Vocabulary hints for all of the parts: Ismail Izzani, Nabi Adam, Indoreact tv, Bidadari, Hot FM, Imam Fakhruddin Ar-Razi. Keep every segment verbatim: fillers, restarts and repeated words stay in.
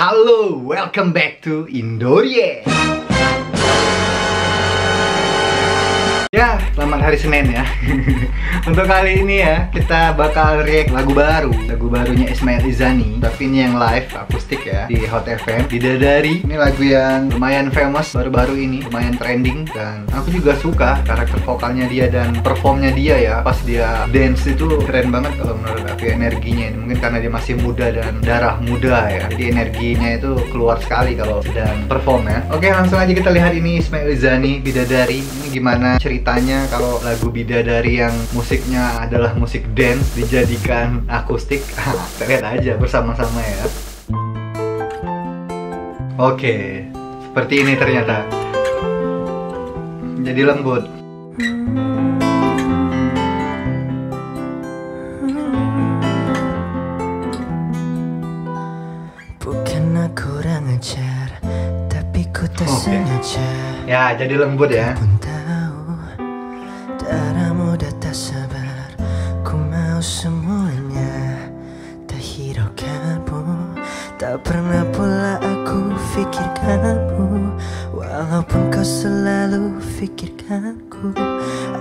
Halo, welcome back to Indoreact. Ya, selamat hari Senin ya. Untuk kali ini ya, kita bakal react lagu baru. Lagu barunya Ismail Izzani, tapi ini yang live, akustik ya, di Hot F M, Bidadari. Ini lagu yang lumayan famous baru-baru ini, lumayan trending. Dan aku juga suka karakter vokalnya dia dan performnya dia ya. Pas dia dance itu keren banget kalau menurut aku, energinya. Mungkin karena dia masih muda dan darah muda ya, jadi energinya itu keluar sekali kalau sedang perform ya. Oke, langsung aja kita lihat ini Ismail Izzani, Bidadari. Ini gimana cerita tanya kalau lagu Bidadari yang musiknya adalah musik dance dijadikan akustik. Kita lihat aja bersama-sama ya. Oke, seperti ini ternyata. Jadi lembut. Bukan aku kurang ajar, tapi ku tak sengaja. Ya, jadi lembut ya. Daramu dah tak sabar, ku mau semuanya. Tak hiraukanmu, tak pernah pula aku fikirkanmu. Walaupun kau selalu fikirkanku,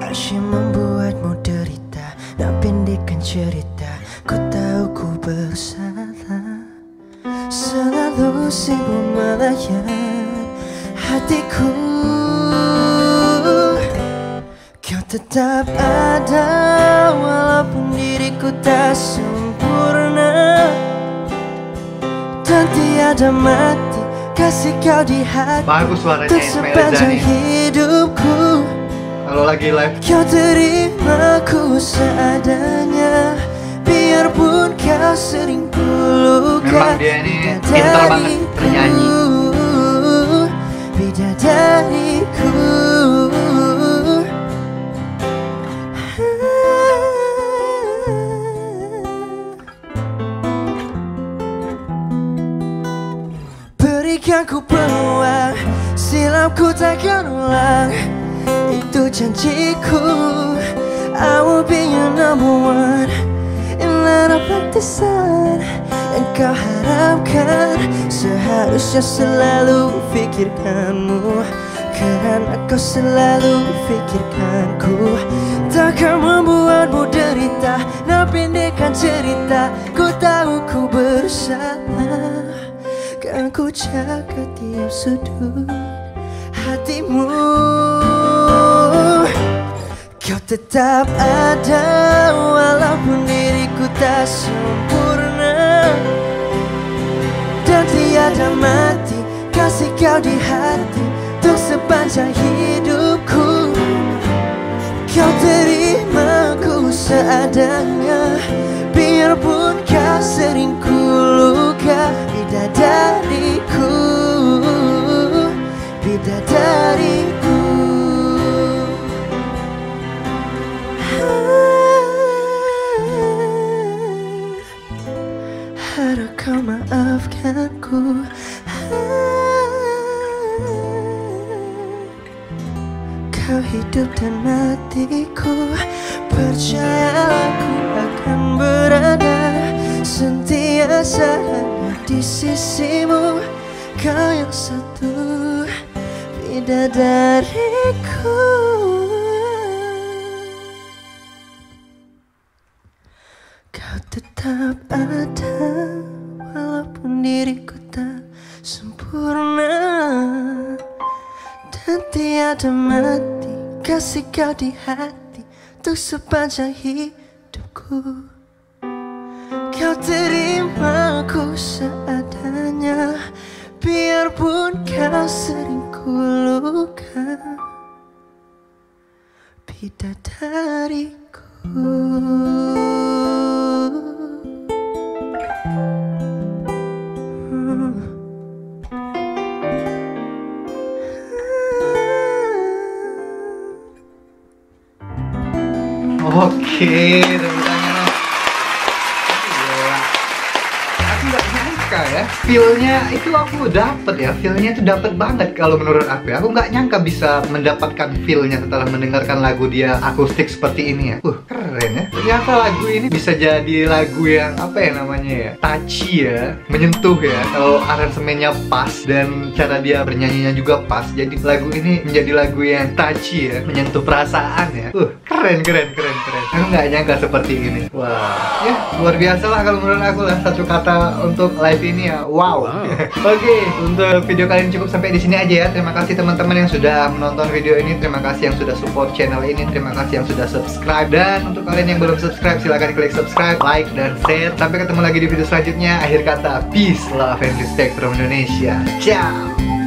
asyik membuatmu derita, nak pendekkan cerita. Ku tahu ku bersalah, selalu sibuk melayan hatiku. Tetap ada walaupun diriku tak sempurna, dan tiada mati kasih kau di hati. Bagus suaranya Ismail Izzani. Hidupku kalau lagi live, kau terima ku seadanya. Biarpun kau sering kulukan, memang dia ini pintar banget bernyanyi. Bidadariku, berikan ku peluang, silapku takkan ulang. Itu janjiku. I will be your number one, and light up like the sun. Yang kau harapkan, seharusnya selalu fikirkanmu, karena kau selalu fikirkanku. Takkan membuatmu derita, nak pendekkan cerita. Ku tahu ku bersalah, kan ku jaga tiap sudut hatimu. Kau tetap ada walaupun diriku tak sempurna, dan tiada mati kasih kau di hati. Untuk sepanjang hidupku, kau terima ku seadanya. Biarpun kau sering ku luka, bidadariku, bidadariku. Harap kau maafkanku. Kau hidup dan matiku. Percayalah ku akan berada sentiasa di sisimu. Kau yang satu, bidadariku. Kau tetap ada walaupun diriku tak sempurna, dan tiada mati kasih kau di hati. Untuk sepanjang hidupku, kau terima ku seadanya. Biarpun kau sering kulukan, bidadariku. Oke, tepuk tangan. Aku nggak nyangka ya, feel-nya itu aku dapet ya, feel-nya itu dapet banget kalau menurut aku ya. Aku nggak nyangka bisa mendapatkan feel-nya setelah mendengarkan lagu dia akustik seperti ini ya. Uh, keren ya. Ternyata lagu ini bisa jadi lagu yang apa ya namanya ya, touchy ya, menyentuh ya, kalau aransemennya pas dan cara dia bernyanyinya juga pas. Jadi lagu ini menjadi lagu yang touchy ya, menyentuh perasaan ya. Uh, keren, keren, keren, keren. Aku nggak nyangka seperti ini. Wow. Ya, luar biasa lah kalau menurut aku lah, satu kata untuk live ini ya, wow. wow. Oke, okay, untuk video kali ini cukup sampai di sini aja ya. Terima kasih teman-teman yang sudah menonton video ini, terima kasih yang sudah support channel ini, terima kasih yang sudah subscribe, dan untuk kalian yang belum subscribe silahkan klik subscribe, like, dan share. Sampai ketemu lagi di video selanjutnya. Akhir kata, peace, love, and respect from Indonesia. Ciao.